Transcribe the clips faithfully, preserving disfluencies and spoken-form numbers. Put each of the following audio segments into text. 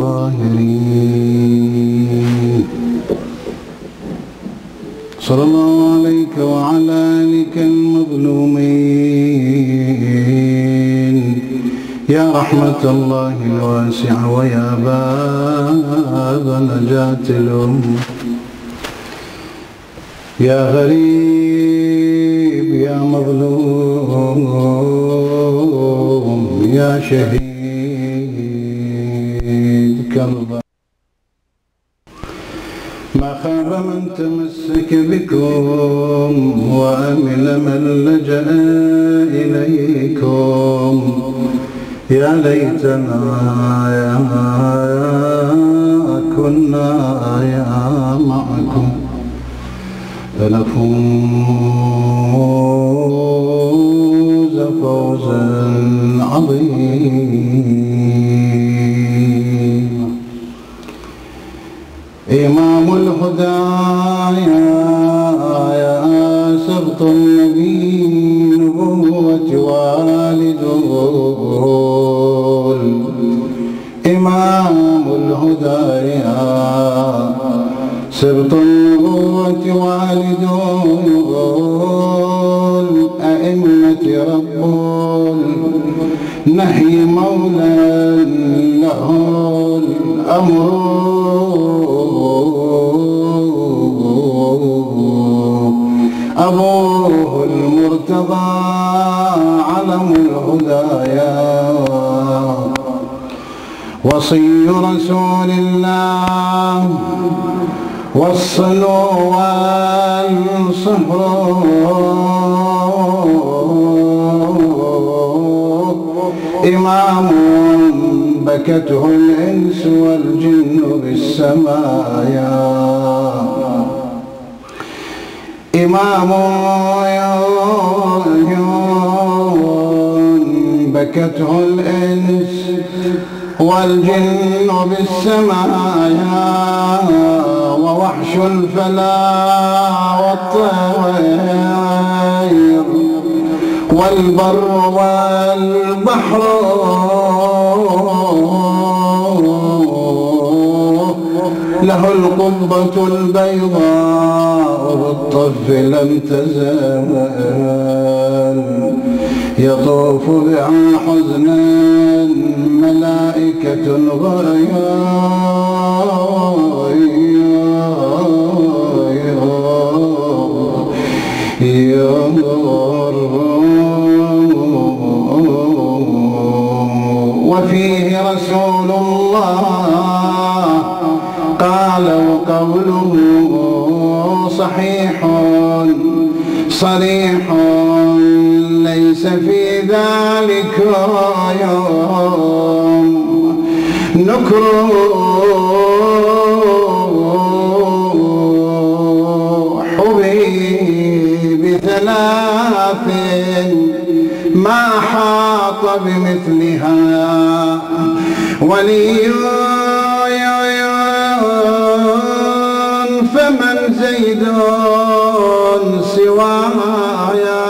الطاهرين. صلى الله عليك وعلى آلك المظلومين يا رحمة الله الواسعة ويا باب نجاة الأمة، يا غريب يا مظلوم يا شهيد كربلاء، ما خاب من تمسك بكم وأمن من لجأ إليكم، يا ليتنا كنا يا معكم فنفوز فوزا عظيما. إمام الهدى يا سبط النبي نبوة والده، إمام الهدى يا سبط النبوة والدون، أئمة رب نهي مولا له الأمر، أبوه المرتضى علم الهدايا، وصي رسول الله والصلوة والصبر، إمام بكته الإنس والجن بالسمايا، إمام بكته الإنس والجن بالسمايا، ووحش الفلا والطير والبر والبحر، له القبة البيضاء والطف لم تزال، يطوف بها حزنا ملائكة غير، وفيه رسول الله قال وقوله صحيح صريح، ليس في ذلك يوم نكر، حبيب ثلاث ما حاط بمثلها ولي، فمن زيد سوايا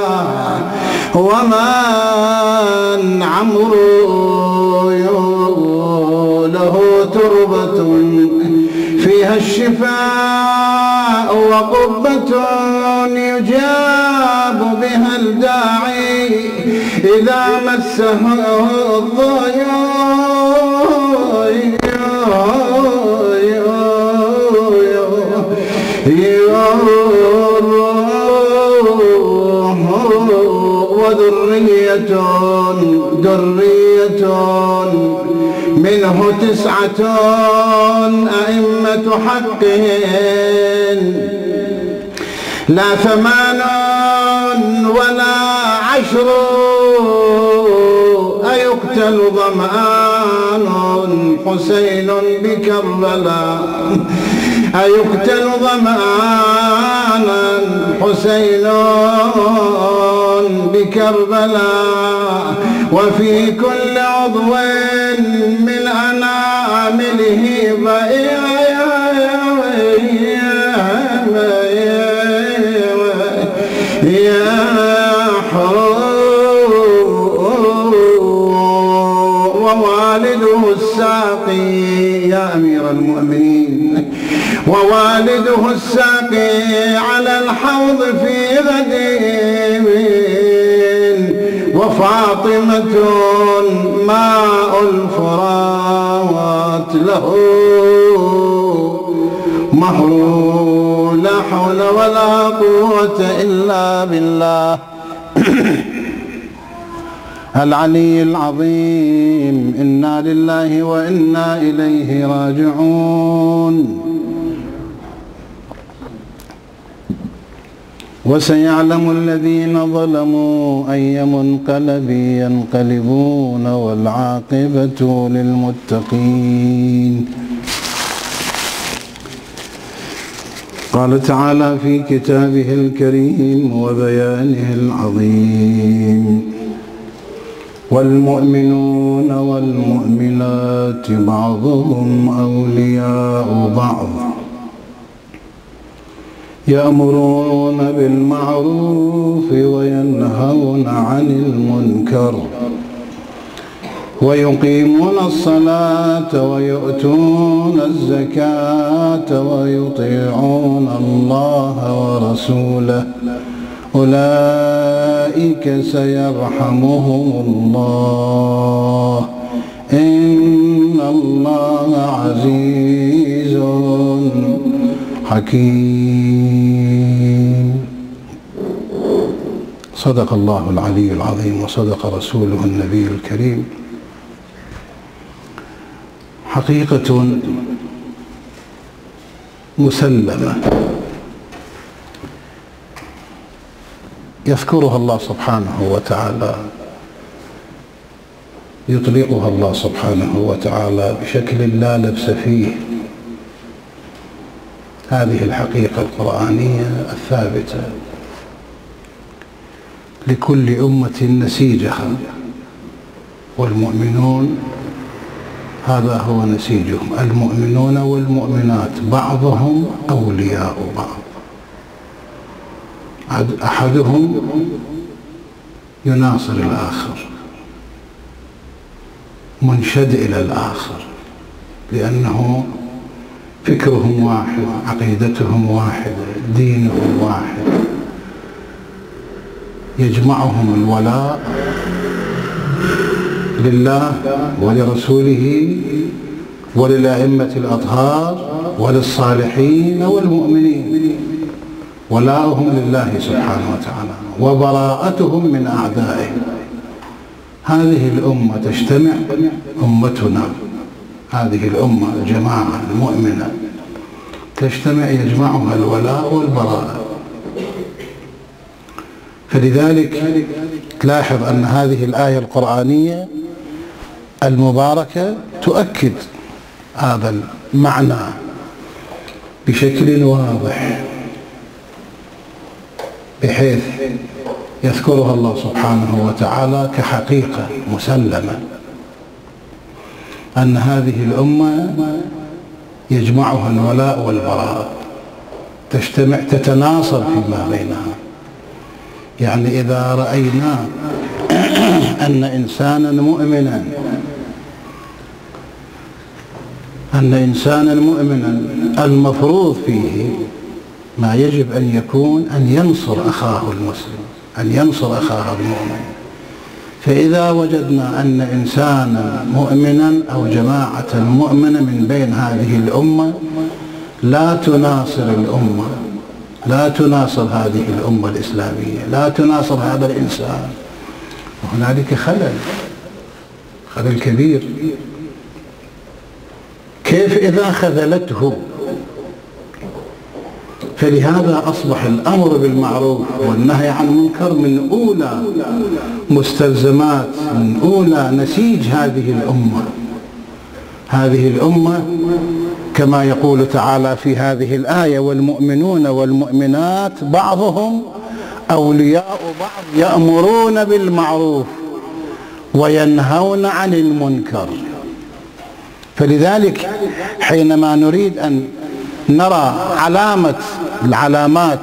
ومن عمرو، له تربة فيها الشفاء وقبة يجاب بها الداعي إذا مسه الضياع، وذرية ذرية منه تسعة أئمة حق، لا ثمان ولا عشر أيقتل ظمآن حسين بكربلاء، أيقتل ظمآنا حسين بكربلاء، وفي كل عضو من أنامله ووالده الساقي، يمسه الساقي على الحوض في غديم، وفاطمة ماء الفرات له محروق، لا حول ولا قوة إلا بالله العلي العظيم. إنا لله وإنا إليه راجعون. وسيعلم الذين ظلموا أي منقلب ينقلبون، والعاقبة للمتقين. قال تعالى في كتابه الكريم وبيانه العظيم: والمؤمنون والمؤمنات بعضهم أولياء بعض، يأمرون بالمعروف وينهون عن المنكر، ويقيمون الصلاة ويؤتون الزكاة ويطيعون الله ورسوله، أولئك سيرحمهم الله، إن الله عزيز حكيم. صدق الله العلي العظيم وصدق رسوله النبي الكريم. حقيقة مسلمة يذكرها الله سبحانه وتعالى، يطلقها الله سبحانه وتعالى بشكل لا لبس فيه. هذه الحقيقة القرآنية الثابتة لكل أمة نسيجها، والمؤمنون هذا هو نسيجهم، المؤمنون والمؤمنات بعضهم أولياء بعض، أحدهم يناصر الآخر، منشد إلى الآخر، لأنه فكرهم واحد، عقيدتهم واحدة، دينهم واحد، يجمعهم الولاء لله ولرسوله وللأئمة الأطهار وللصالحين والمؤمنين. ولاؤهم لله سبحانه وتعالى وبراءتهم من أعدائه. هذه الأمة تجتمع، أمتنا هذه الأمة الجماعة المؤمنة تجتمع، يجمعها الولاء والبراء. فلذلك تلاحظ أن هذه الآية القرآنية المباركة تؤكد هذا المعنى بشكل واضح، بحيث يذكرها الله سبحانه وتعالى كحقيقة مسلمة، أن هذه الأمة يجمعها الولاء والبراء، تجتمع، تتناصر فيما بينها. يعني إذا رأينا أن إنسانا مؤمنا أن إنسانا مؤمنا المفروض فيه ما يجب أن يكون أن ينصر أخاه المسلم، أن ينصر أخاه المؤمن. فإذا وجدنا أن إنسانا مؤمنا أو جماعة مؤمنة من بين هذه الأمة لا تناصر الأمة، لا تناصر هذه الأمة الإسلامية، لا تناصر هذا الإنسان، وهنالك خلل، خلل كبير. كيف إذا خذلته؟ فلهذا أصبح الأمر بالمعروف والنهي عن المنكر من أولى مستلزمات، من أولى نسيج هذه الأمة. هذه الأمة كما يقول تعالى في هذه الآية: والمؤمنون والمؤمنات بعضهم أولياء بعض، يأمرون بالمعروف وينهون عن المنكر. فلذلك حينما نريد أن نرى علامة العلامات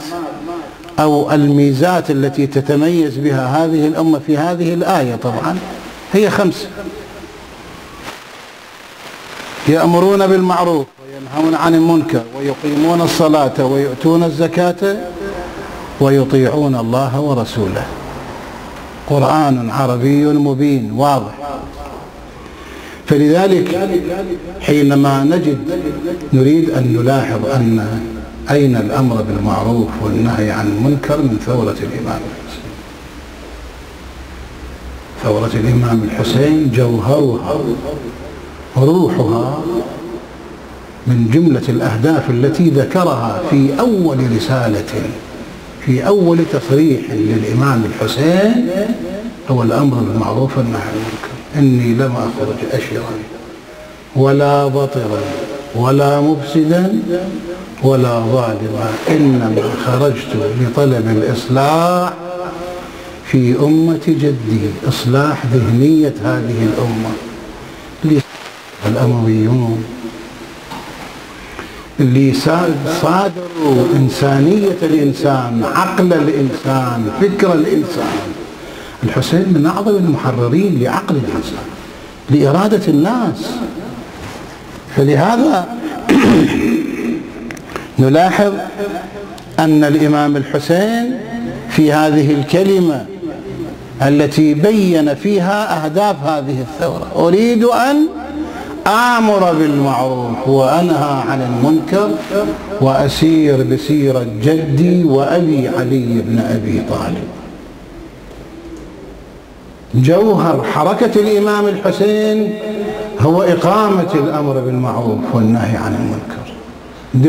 أو الميزات التي تتميز بها هذه الأمة في هذه الآية، طبعا هي خمسة: يأمرون بالمعروف وينهون عن المنكر ويقيمون الصلاة ويؤتون الزكاة ويطيعون الله ورسوله. قرآن عربي مبين واضح. فلذلك حينما نجد نريد أن نلاحظ أن أين الأمر بالمعروف والنهي عن المنكر من ثورة الإمام الحسين. ثورة الإمام الحسين جوهرها وروحها من جملة الأهداف التي ذكرها في أول رسالة في أول تصريح للإمام الحسين هو الأمر بالمعروف والنهي عن المنكر. إني لم أخرج أشرا ولا بطرا ولا مفسدا ولا ظالما، إنما خرجت لطلب الإصلاح في أمة جدي، إصلاح ذهنية هذه الأمة. الأمويون اللي صادروا إنسانية الإنسان، عقل الإنسان، فكر الإنسان. الحسين من أعظم المحررين لعقل الإنسان، لإرادة الناس. فلهذا نلاحظ أن الإمام الحسين في هذه الكلمة التي بين فيها أهداف هذه الثورة، أريد أن آمر بالمعروف وأنهى عن المنكر وأسير بسيرة جدي وأبي علي بن أبي طالب. جوهر حركة الإمام الحسين هو إقامة الأمر بالمعروف والنهي عن المنكر،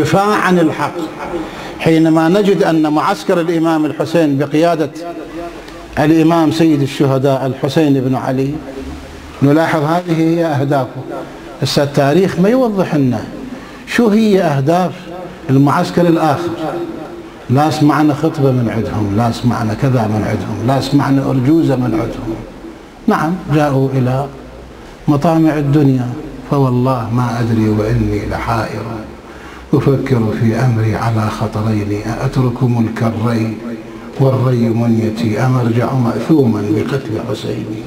دفاع عن الحق. حينما نجد أن معسكر الإمام الحسين بقيادة الإمام سيد الشهداء الحسين بن علي نلاحظ هذه هي أهدافه. هسه التاريخ ما يوضح لنا شو هي أهداف المعسكر الآخر. لا سمعنا خطبة من عندهم، لا سمعنا كذا من عندهم، لا سمعنا أرجوزة من عندهم. نعم جاءوا إلى مطامع الدنيا، فوالله ما أدري وإني لحائر أفكر في أمري على خطرين، أترك منكرين والري منيتي أم أرجع مأثوما بقتل حسيني،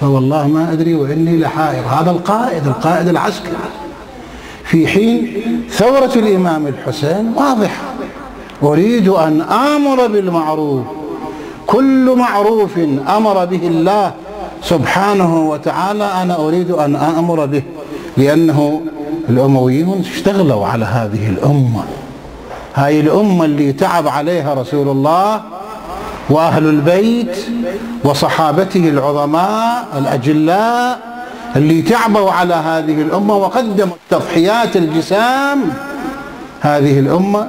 فوالله ما أدري وإني لحائر. هذا القائد القائد العسكري في حين ثورة الإمام الحسين واضحة، أريد أن آمر بالمعروف. كل معروف أمر به الله سبحانه وتعالى أنا أريد أن آمر به، لأنه الأمويون اشتغلوا على هذه الأمة، هاي الأمة اللي تعب عليها رسول الله وأهل البيت وصحابته العظماء الأجلاء، اللي تعبوا على هذه الأمة وقدموا التضحيات الجسام. هذه الأمة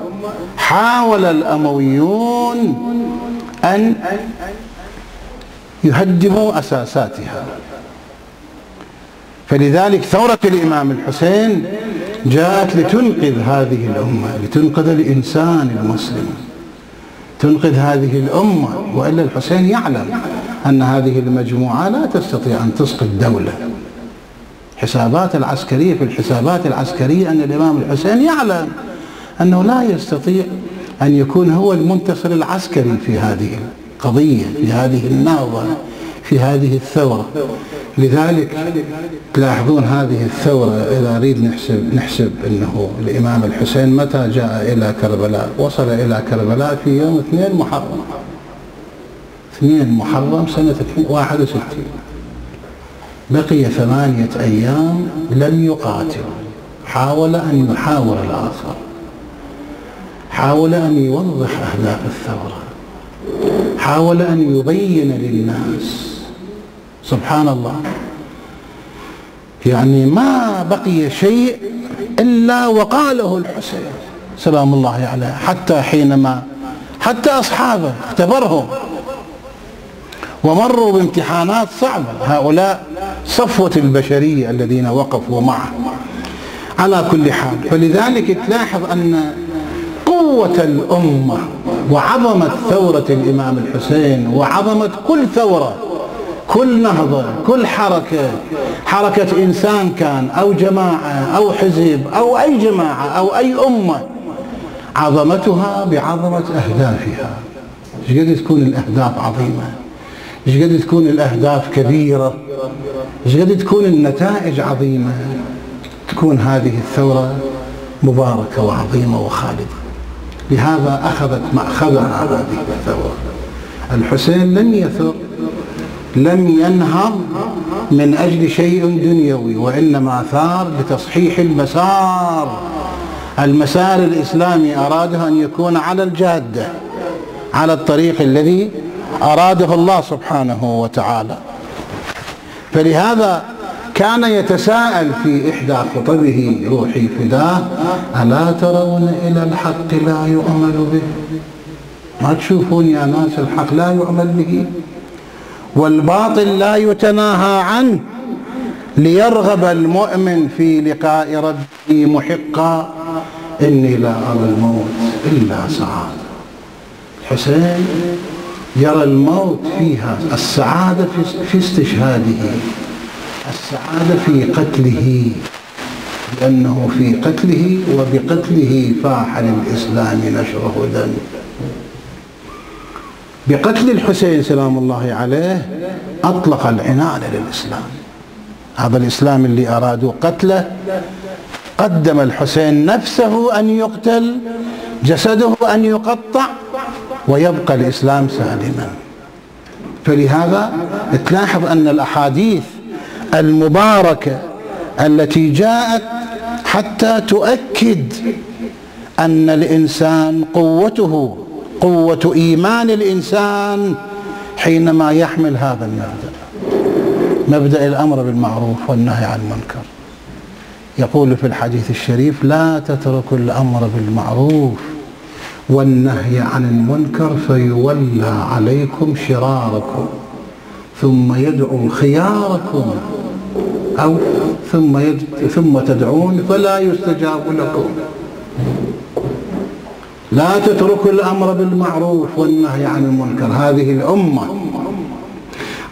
حاول الأمويون أن يهدموا أساساتها. فلذلك ثورة الإمام الحسين جاءت لتنقذ هذه الأمة، لتنقذ الإنسان المسلم، تنقذ هذه الأمة. وإلا الحسين يعلم أن هذه المجموعة لا تستطيع أن تسقط دولة. حسابات العسكرية في الحسابات العسكرية أن الإمام الحسين يعلم أنه لا يستطيع أن يكون هو المنتصر العسكري في هذه القضية، في هذه النهضة، في هذه الثورة. لذلك تلاحظون هذه الثورة إذا أريد نحسب نحسب أنه الإمام الحسين متى جاء إلى كربلاء؟ وصل إلى كربلاء في يوم اثنين محرم، اثنين محرم سنة واحد وستين. بقي ثمانية أيام لم يقاتل. حاول أن يحاور الآخر، حاول أن يوضح أهداف الثورة، حاول أن يبين للناس. سبحان الله، يعني ما بقي شيء إلا وقاله الحسين سلام الله عليه، حتى حينما حتى أصحابه اختبرهم ومروا بامتحانات صعبة. هؤلاء صفوة البشرية الذين وقفوا معه على كل حال. فلذلك تلاحظ أن قوة الأمة وعظمة ثورة الإمام الحسين وعظمة كل ثورة، كل نهضة، كل حركة، حركة إنسان كان أو جماعة أو حزب أو أي جماعة أو أي أمة، عظمتها بعظمة أهدافها. إيش قد تكون الأهداف عظيمة، إيش قد تكون الأهداف كبيرة، إيش قد تكون النتائج عظيمة. تكون هذه الثورة مباركة وعظيمة وخالدة. لهذا أخذت مأخذها هذه الثورة. الحسين لم يثر، لم ينهض من أجل شيء دنيوي، وإنما ثار لتصحيح المسار. المسار الإسلامي أراده أن يكون على الجادة، على الطريق الذي أراده الله سبحانه وتعالى. فلهذا كان يتساءل في إحدى خطبه: روحي فداه، ألا ترون إلى الحق لا يؤمل به؟ ما تشوفون يا ناس الحق لا يؤمل به، والباطل لا يتناهى عنه، ليرغب المؤمن في لقاء ربه محقا، إني لا أرى الموت إلا سعادة. الحسين يرى الموت فيها السعادة، في استشهاده السعادة، في قتله، لأنه في قتله وبقتله فاح للإسلام نشره دم. بقتل الحسين سلام الله عليه أطلق العنان للإسلام. هذا الإسلام اللي أرادوا قتله، قدم الحسين نفسه أن يقتل، جسده أن يقطع، ويبقى الإسلام سالما. فلهذا تلاحظ أن الأحاديث المباركة التي جاءت حتى تؤكد أن الإنسان قوته، قوة إيمان الإنسان حينما يحمل هذا المبدأ، مبدأ الأمر بالمعروف والنهي عن المنكر. يقول في الحديث الشريف: لا تتركوا الأمر بالمعروف والنهي عن المنكر فيولى عليكم شراركم ثم يدعو خياركم، أو ثم, يد... ثم تدعون فلا يستجاب لكم. لا تتركوا الأمر بالمعروف والنهي عن المنكر. هذه الأمة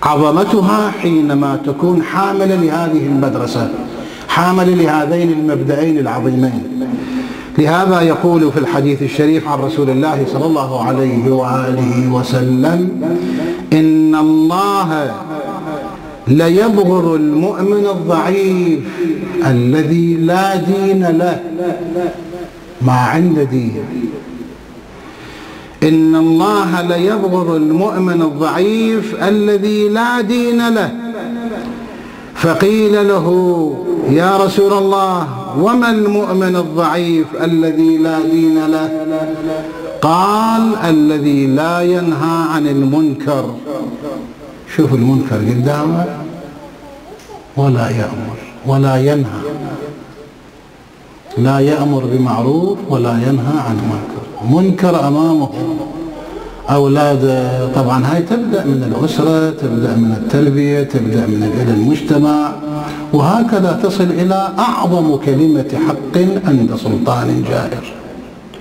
عظمتها حينما تكون حاملة لهذه المدرسة، حاملة لهذين المبدئين العظيمين. لهذا يقول في الحديث الشريف عن رسول الله صلى الله عليه وآله وسلم: إن الله ليبغض المؤمن الضعيف الذي لا دين له، ما عنده دين. إن الله ليبغض المؤمن الضعيف الذي لا دين له. فقيل له: يا رسول الله، وما المؤمن الضعيف الذي لا دين له؟ قال: الذي لا ينهى عن المنكر. شوف المنكر قدامه ولا يأمر ولا ينهى، لا يأمر بمعروف ولا ينهى عن منكر، منكر أمامه، أولاده. طبعا هاي تبدأ من الأسرة، تبدأ من التربية، تبدأ من المجتمع، وهكذا تصل إلى أعظم كلمة حق عند سلطان جائر،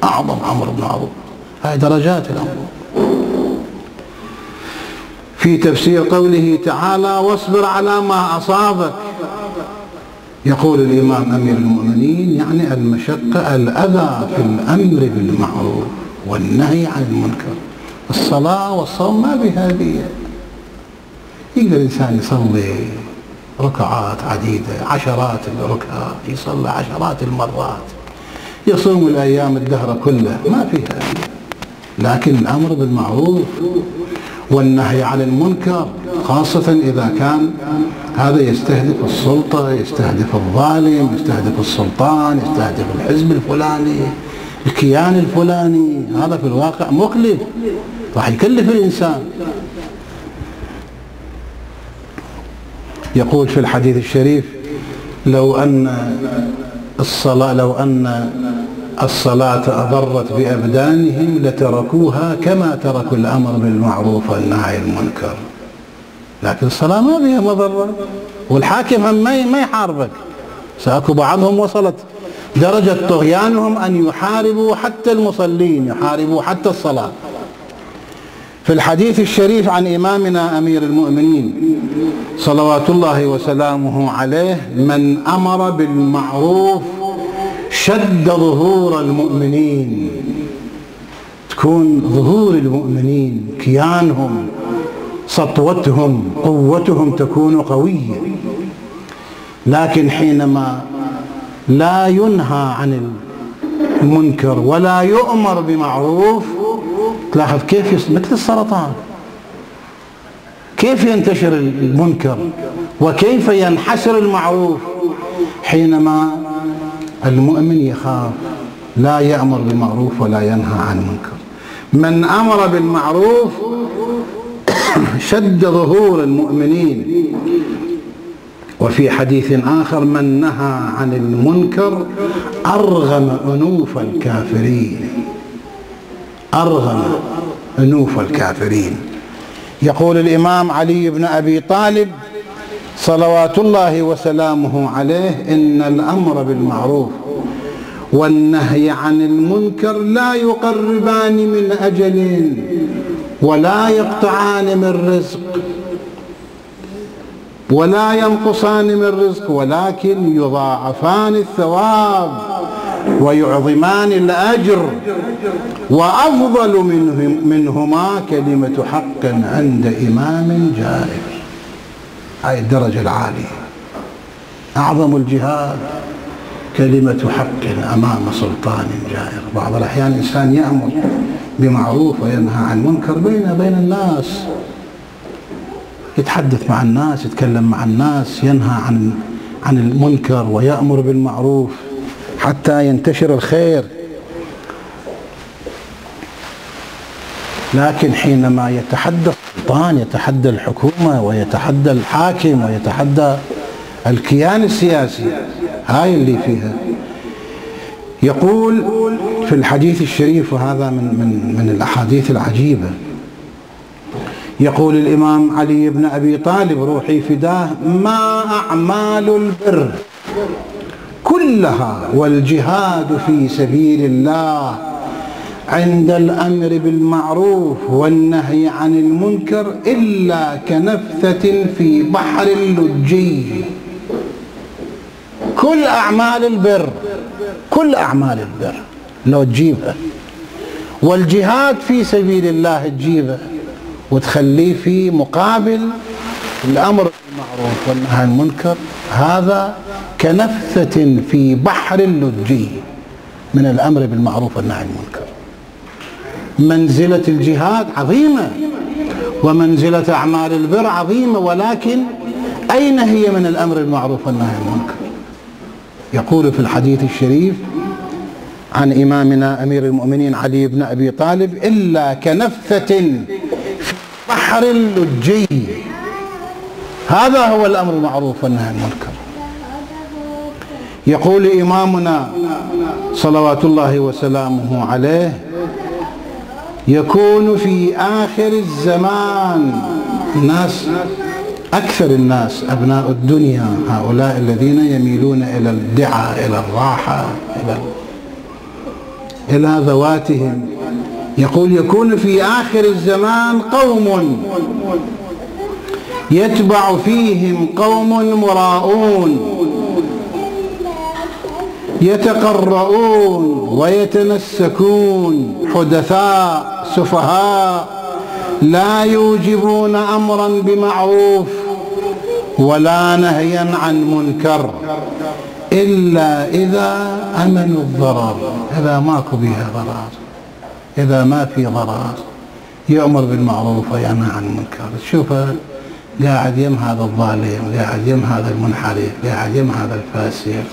أعظم أمر معروف. هاي درجات الأمر. في تفسير قوله تعالى: واصبر على ما أصابك، يقول الإمام أمير المؤمنين: يعني المشقة، الأذى في الأمر بالمعروف والنهي عن المنكر. الصلاة والصوم ما بها بيها، يقدر الإنسان يصلي ركعات عديدة، عشرات الركعات، يصلي عشرات المرات، يصوم الأيام الدهر كله، ما فيها بيها. لكن الأمر بالمعروف والنهي عن المنكر، خاصة إذا كان هذا يستهدف السلطة، يستهدف الظالم، يستهدف السلطان، يستهدف الحزب الفلاني، الكيان الفلاني، هذا في الواقع مكلف، راح يكلف الإنسان. يقول في الحديث الشريف: لو أن الصلاة لو أن الصلاة أضرت بأبدانهم لتركوها كما تركوا الأمر بالمعروف والنهي عن المنكر. لكن الصلاة ما بها مضرة، والحاكم هم ما يحاربك. سأكو بعضهم وصلت درجة طغيانهم أن يحاربوا حتى المصلين، يحاربوا حتى الصلاة. في الحديث الشريف عن إمامنا أمير المؤمنين صلوات الله وسلامه عليه: من أمر بالمعروف شد ظهور المؤمنين. تكون ظهور المؤمنين، كيانهم، سطوتهم، قوتهم تكون قوية. لكن حينما لا ينهى عن المنكر ولا يؤمر بمعروف. تلاحظ كيف مثل السرطان كيف ينتشر المنكر وكيف ينحسر المعروف حينما المؤمن يخاف، لا يأمر بالمعروف ولا ينهى عن المنكر. من أمر بالمعروف شد ظهور المؤمنين. وفي حديث آخر من نهى عن المنكر أرغم أنوف الكافرين، أرغم أنوف الكافرين. يقول الإمام علي بن أبي طالب صلوات الله وسلامه عليه: إن الأمر بالمعروف والنهي عن المنكر لا يقربان من أجل ولا يقطعان من رزق ولا ينقصان من رزق، ولكن يضاعفان الثواب ويعظمان الأجر، وأفضل منهم منهما كلمة حق عند إمام جائر. هاي الدرجة العالية، أعظم الجهاد كلمة حق أمام سلطان جائر. بعض الأحيان إنسان يأمر بمعروف وينهى عن منكر بين بين الناس، يتحدث مع الناس، يتكلم مع الناس، ينهى عن عن المنكر ويأمر بالمعروف حتى ينتشر الخير. لكن حينما يتحدى السلطان، يتحدى الحكومة ويتحدى الحاكم ويتحدى الكيان السياسي، هاي اللي فيها. يقول في الحديث الشريف، وهذا من من من الأحاديث العجيبة، يقول الإمام علي بن أبي طالب روحي فداه: ما أعمال البر كلها والجهاد في سبيل الله عند الأمر بالمعروف والنهي عن المنكر إلا كنفثة في بحر اللجي. كل أعمال البر، كل أعمال البر لو تجيبها والجهاد في سبيل الله تجيبها وتخليه في مقابل الأمر بالمعروف والنهي عن المنكر، هذا كنفثة في بحر اللجي من الأمر بالمعروف والنهي عن المنكر. منزلة الجهاد عظيمة ومنزلة أعمال البر عظيمة، ولكن أين هي من الأمر بالمعروف والنهي عن المنكر؟ يقول في الحديث الشريف عن إمامنا أمير المؤمنين علي بن أبي طالب: إلا كنفثة في بحر اللجي. هذا هو الأمر بالمعروف والنهي عن المنكر. يقول إمامنا صلوات الله وسلامه عليه: يكون في آخر الزمان الناس، أكثر الناس أبناء الدنيا، هؤلاء الذين يميلون إلى الدعاء، إلى الراحة، إلى إلى ذواتهم، يقول: يكون في آخر الزمان قوم يتبع فيهم قوم مراؤون يتقرؤون ويتنسكون، حدثاء سفهاء، لا يوجبون أمرا بمعروف ولا نهيا عن منكر إلا إذا أمنوا الضرر، إذا ماكو بها ضرر، إذا ما في ضرر يأمر بالمعروف وينهى عن المنكر. شوفه قاعد يم هذا الظالم، قاعد يم هذا المنحرف، قاعد يم هذا الفاسق،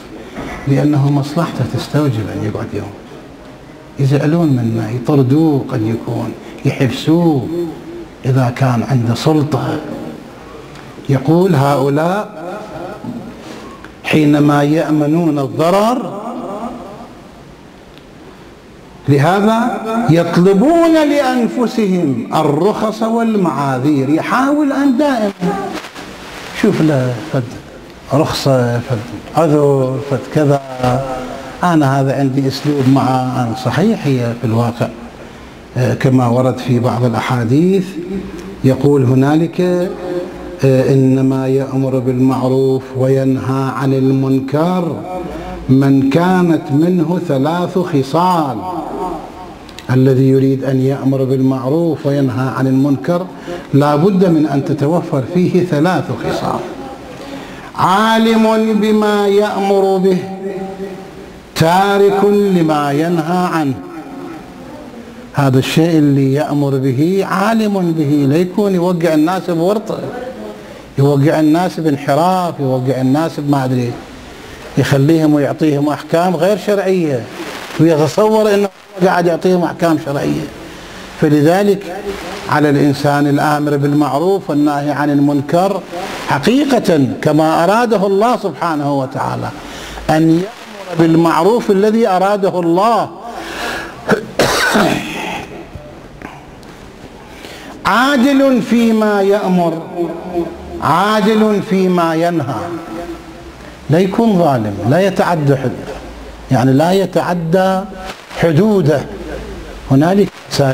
لأنه مصلحته تستوجب أن يقعد يوم، يزعلون منه، يطردوه، قد يكون يحبسوه إذا كان عنده سلطة. يقول هؤلاء حينما يأمنون الضرر، لهذا يطلبون لأنفسهم الرخص والمعاذير. يحاول أن دائما شوف له قد رخصة، عذر، كذا، أنا هذا عندي أسلوب معه. صحيح هي في الواقع كما ورد في بعض الأحاديث، يقول هنالك: إنما يأمر بالمعروف وينهى عن المنكر من كانت منه ثلاث خصال. الذي يريد أن يأمر بالمعروف وينهى عن المنكر لا بد من أن تتوفر فيه ثلاث خصال: عالم بما يأمر به تارك لما ينهى عنه. هذا الشيء اللي يأمر به عالم به، لا يكون يوقع الناس بورطة، يوقع الناس بانحراف، يوقع الناس بما أدري، يخليهم ويعطيهم أحكام غير شرعية ويتصور أنه قاعد يعطيهم أحكام شرعية. فلذلك على الإنسان الآمر بالمعروف والناهي عن المنكر حقيقة كما أراده الله سبحانه وتعالى، أن يأمر بالمعروف الذي أراده الله عادل فيما يأمر، عادل فيما ينهى، لا يكون ظالم، لا يتعدى حد، يعني لا يتعدى حدوده. هنالك سبيل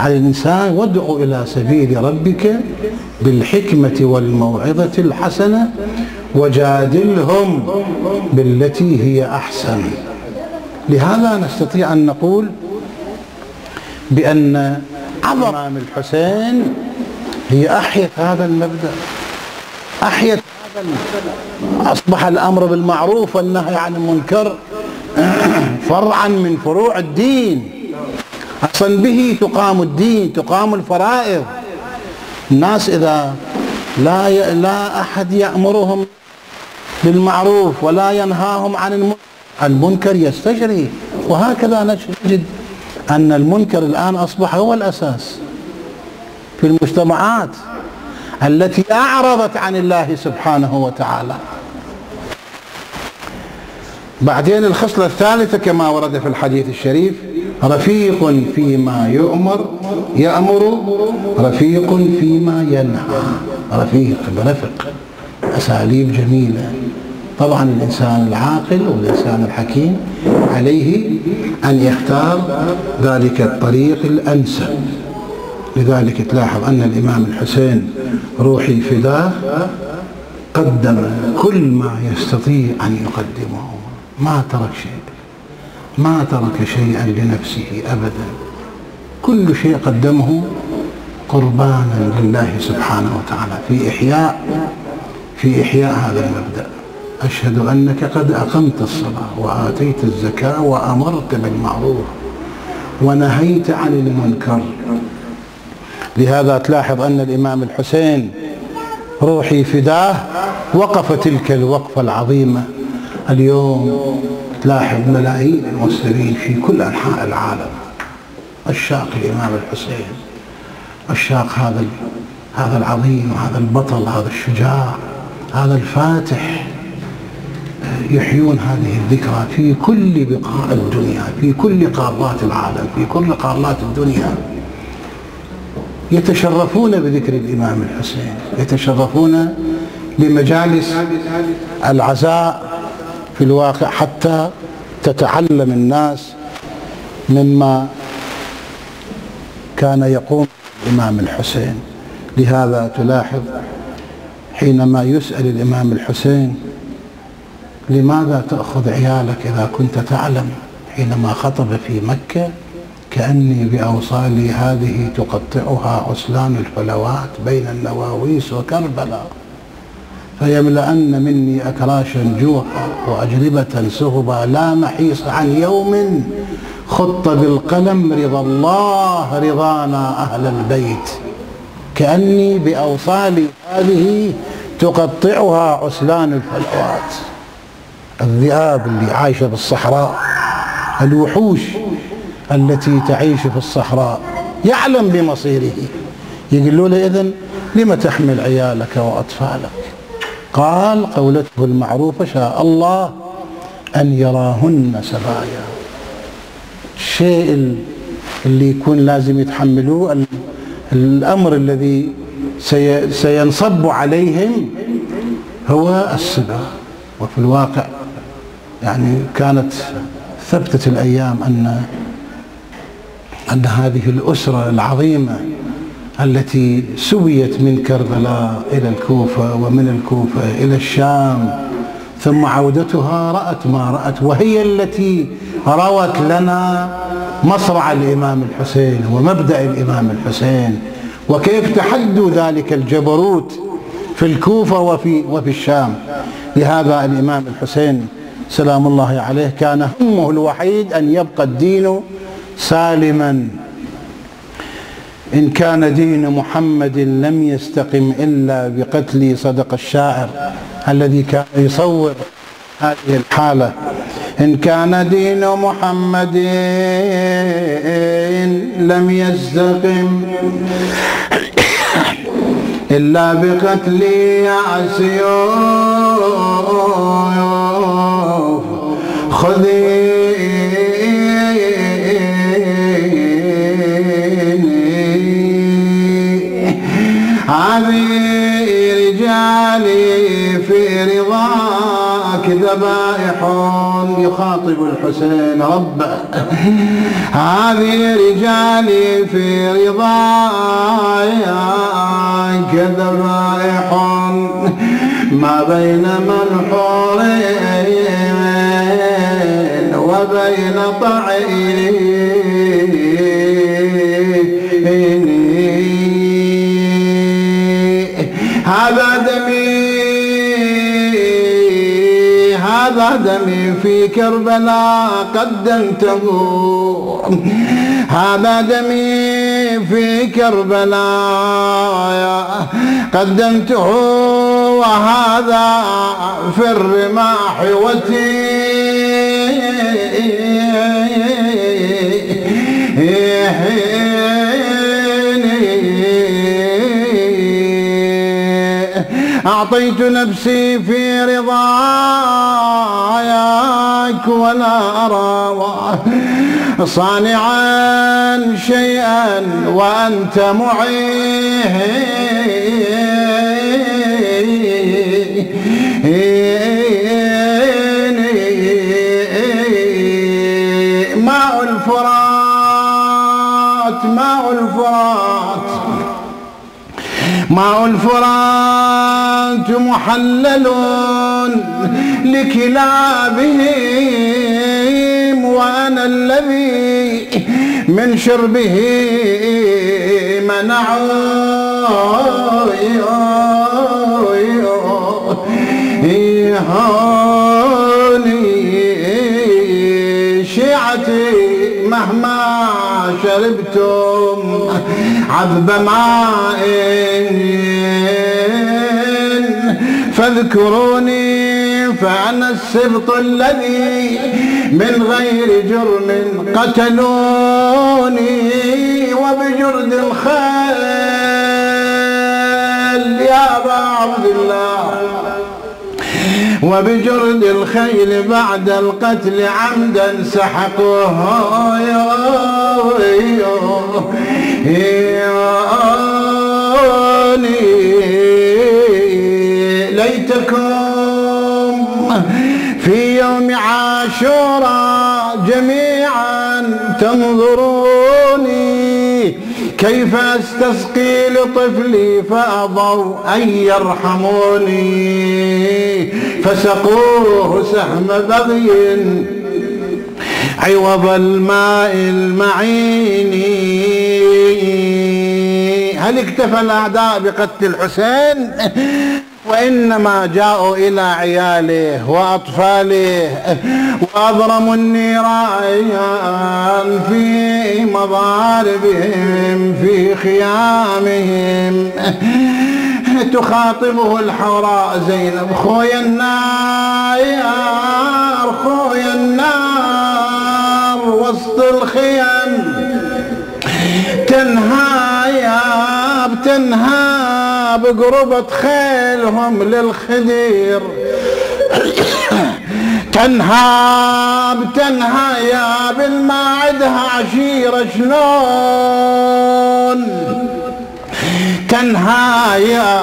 على الإنسان، وادعو إلى سبيل ربك بالحكمة والموعظة الحسنة وجادلهم بالتي هي أحسن. لهذا نستطيع أن نقول بأن عظمة الحسين هي أحيت هذا المبدأ، أحيت هذا المبدأ. أصبح الأمر بالمعروف والنهي عن المنكر فرعا من فروع الدين، أصلا به تقام الدين، تقام الفرائض. الناس إذا لا ي... لا أحد يأمرهم بالمعروف ولا ينهاهم عن الم... المنكر يستجري. وهكذا نجد أن المنكر الآن أصبح هو الأساس في المجتمعات التي أعرضت عن الله سبحانه وتعالى. بعدين الخصلة الثالثة كما ورد في الحديث الشريف: رفيق فيما يؤمر يأمر، رفيق فيما ينهى. رفيق برفق، أساليب جميلة. طبعا الإنسان العاقل والإنسان الحكيم عليه أن يختار ذلك الطريق الأنسب. لذلك تلاحظ أن الإمام الحسين روحي فداه قدم كل ما يستطيع أن يقدمه، ما ترك شيء، ما ترك شيئا لنفسه أبدا، كل شيء قدمه قربانا لله سبحانه وتعالى في إحياء في إحياء هذا المبدأ. أشهد أنك قد أقمت الصلاة وآتيت الزكاة وأمرت بالمعروف ونهيت عن المنكر. لهذا تلاحظ أن الإمام الحسين روحي فداه وقف تلك الوقفة العظيمة. اليوم تلاحظ ملايين المسلمين في كل أنحاء العالم عشاق الإمام الحسين، عشاق هذا هذا العظيم، هذا البطل، هذا الشجاع، هذا الفاتح. يحيون هذه الذكرى في كل بقاع الدنيا، في كل قارات العالم، في كل قارات الدنيا يتشرفون بذكر الإمام الحسين، يتشرفون بمجالس العزاء. في الواقع حتى تتعلم الناس مما كان يقوم الإمام الحسين. لهذا تلاحظ حينما يسأل الإمام الحسين: لماذا تأخذ عيالك إذا كنت تعلم؟ حينما خطب في مكة: كأني بأوصالي هذه تقطعها عسلان الحلوات بين النواويس وكربلاء، فيملأن مني أكراشا جوحا وأجربة سهبا لا محيص عن يوم، خط بالقلم رضا الله رضانا أهل البيت، كأني بأوصالي هذه تقطعها عسلان الفلوات. الذئاب اللي عايشة بالصحراء، الوحوش التي تعيش في الصحراء، يعلم بمصيره. يقولوا له: إذن لم تحمل عيالك وأطفالك؟ قال قولته المعروفة: شاء الله أن يراهن سبايا. الشيء اللي يكون لازم يتحملوه، الأمر الذي سينصب عليهم هو السبا. وفي الواقع يعني كانت ثبتت الأيام أن أن هذه الأسرة العظيمة التي سويت من كربلاء إلى الكوفة ومن الكوفة إلى الشام ثم عودتها، رأت ما رأت، وهي التي روت لنا مصرع الإمام الحسين ومبدأ الإمام الحسين، وكيف تحدوا ذلك الجبروت في الكوفة وفي, وفي الشام. لهذا الإمام الحسين سلام الله عليه كان همه الوحيد أن يبقى الدين سالما. إن كان دين محمد لم يستقم إلا بقتلي، صدق الشاعر الذي كان يصور هذه الحالة. إن كان دين محمد لم يستقم إلا بقتلي يا عسيوف خذيني عبي رجالي في رضاك ذبائح. يخاطب الحسين ربه هذه رجالي في رضاك ذبائح ما بين منحورين وبين طعين. هذا دمي هذا دمي في كربلاء قدمته، هذا دمي في كربلاء قدمته، وهذا في الرماح حوتي. أعطيت نفسي في رضاك ولا أرى صانعا شيئا وأنت معي. ماء الفرات ماء الفرات ماء الفرات محلل لكلابهم، وأنا الذي من شربه منعوني. شيعتي مهما شربتم عذب ماء فاذكروني فأنا السبط الذي من غير جرم قتلوني وبجرد الخيل يا أبا عبد الله، وبجرد الخيل بعد القتل عمدا سحقوه. ليتكم في يوم عاشوراء جميعا تنظروني كيف استسقي لطفلي فأبوا أن يرحموني فسقوه سهم بغي عوض الماء المعين. هل اكتفى الأعداء بقتل الحسين؟ وإنما جاءوا إلى عياله وأطفاله وأضرموا النيران في مضاربهم في خيامهم. تخاطبه الحوراء زينب، خويا النار خويا النار وسط الخيام تنهاب تنهاب بقربة خيلهم للخدير تنهاب تنهى يا بالما عدها عشيرة شلون تنهى يا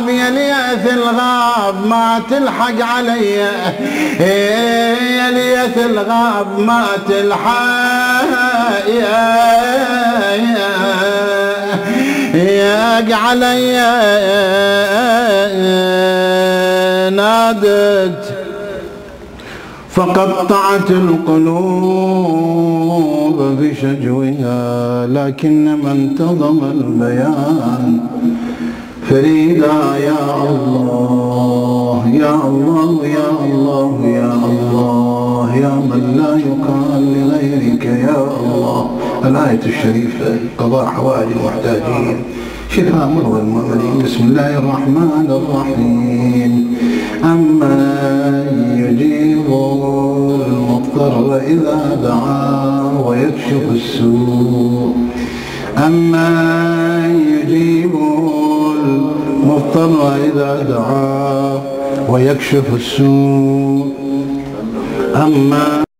بيليث الغاب ما تلحق علي يا ليث الغاب ما تلحق ياق علي نادت فقطعت القلوب بشجوها لكن من انتظم البيان فريدا. يا الله يا الله يا الله يا الله الآية الشريفة قضاء حوائج المحتاجين شفاء مرضى المؤمنين. بسم الله الرحمن الرحيم. أمن يجيب المضطر إذا دعاه ويكشف السوء أمن يجيب المضطر إذا دعاه ويكشف السوء أمن